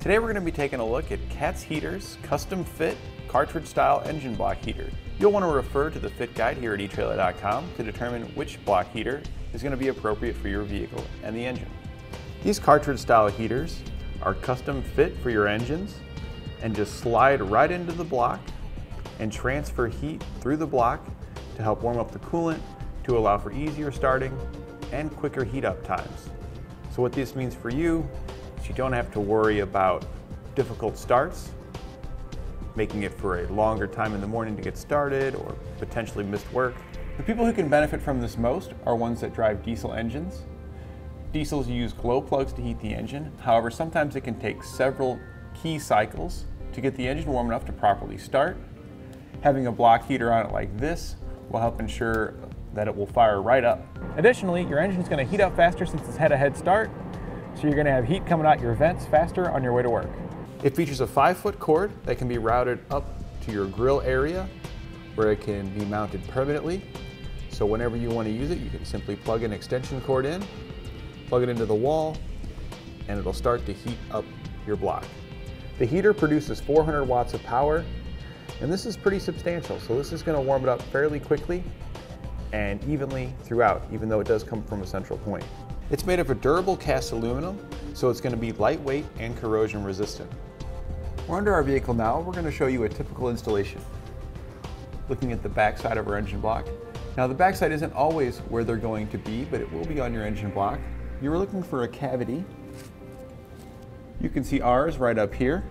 Today we're going to be taking a look at Kat's Heaters Custom Fit Cartridge Style Engine Block Heater. You'll want to refer to the fit guide here at eTrailer.com to determine which block heater is going to be appropriate for your vehicle and the engine. These cartridge style heaters are custom fit for your engines and just slide right into the block and transfer heat through the block to help warm up the coolant to allow for easier starting and quicker heat up times. So what this means for you is you don't have to worry about difficult starts, making it for a longer time in the morning to get started or potentially missed work. The people who can benefit from this most are ones that drive diesel engines. Diesels use glow plugs to heat the engine. However, sometimes it can take several key cycles to get the engine warm enough to properly start. Having a block heater on it like this will help ensure that it will fire right up. Additionally, your engine is going to heat up faster since it's had a head start, so you're going to have heat coming out your vents faster on your way to work. It features a 5-foot cord that can be routed up to your grill area where it can be mounted permanently. So whenever you want to use it, you can simply plug an extension cord in, plug it into the wall, and it'll start to heat up your block. The heater produces 400 watts of power, and this is pretty substantial. So this is going to warm it up fairly quickly and evenly throughout, even though it does come from a central point. It's made of a durable cast aluminum, so it's going to be lightweight and corrosion resistant. We're under our vehicle now. We're going to show you a typical installation. Looking at the backside of our engine block. Now the backside isn't always where they're going to be, but it will be on your engine block. You were looking for a cavity. You can see ours right up here.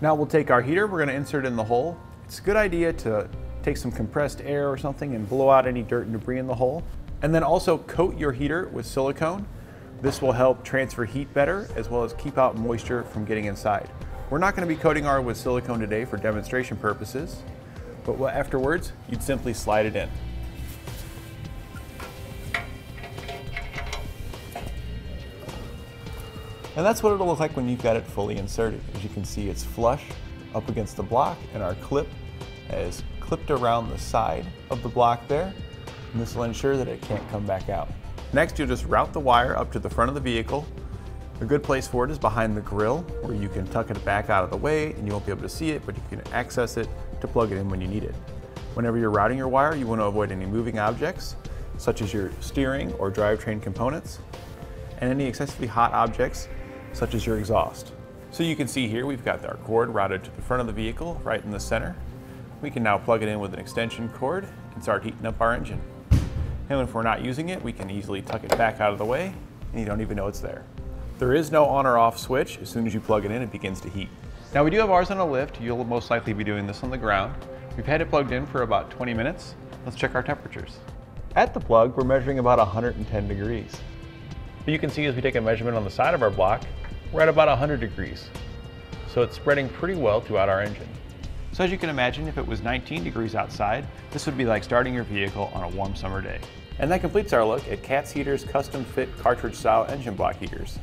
Now we'll take our heater, we're going to insert it in the hole. It's a good idea to take some compressed air or something and blow out any dirt and debris in the hole. And then also coat your heater with silicone. This will help transfer heat better as well as keep out moisture from getting inside. We're not going to be coating ours with silicone today for demonstration purposes, but afterwards you'd simply slide it in. And that's what it'll look like when you've got it fully inserted. As you can see, it's flush up against the block and our clip is clipped around the side of the block there. And this will ensure that it can't come back out. Next, you'll just route the wire up to the front of the vehicle. A good place for it is behind the grill where you can tuck it back out of the way and you won't be able to see it, but you can access it to plug it in when you need it. Whenever you're routing your wire, you want to avoid any moving objects such as your steering or drivetrain components and any excessively hot objects such as your exhaust. So you can see here we've got our cord routed to the front of the vehicle right in the center. We can now plug it in with an extension cord and start heating up our engine. And if we're not using it, we can easily tuck it back out of the way and you don't even know it's there. There is no on or off switch. As soon as you plug it in, it begins to heat. Now we do have ours on a lift. You'll most likely be doing this on the ground. We've had it plugged in for about 20 minutes. Let's check our temperatures. At the plug, we're measuring about 110 degrees. But you can see as we take a measurement on the side of our block, we're at about 100 degrees. So it's spreading pretty well throughout our engine. So as you can imagine, if it was 19 degrees outside, this would be like starting your vehicle on a warm summer day. And that completes our look at Kat's Heaters Custom Fit Cartridge Style Engine Block Heaters.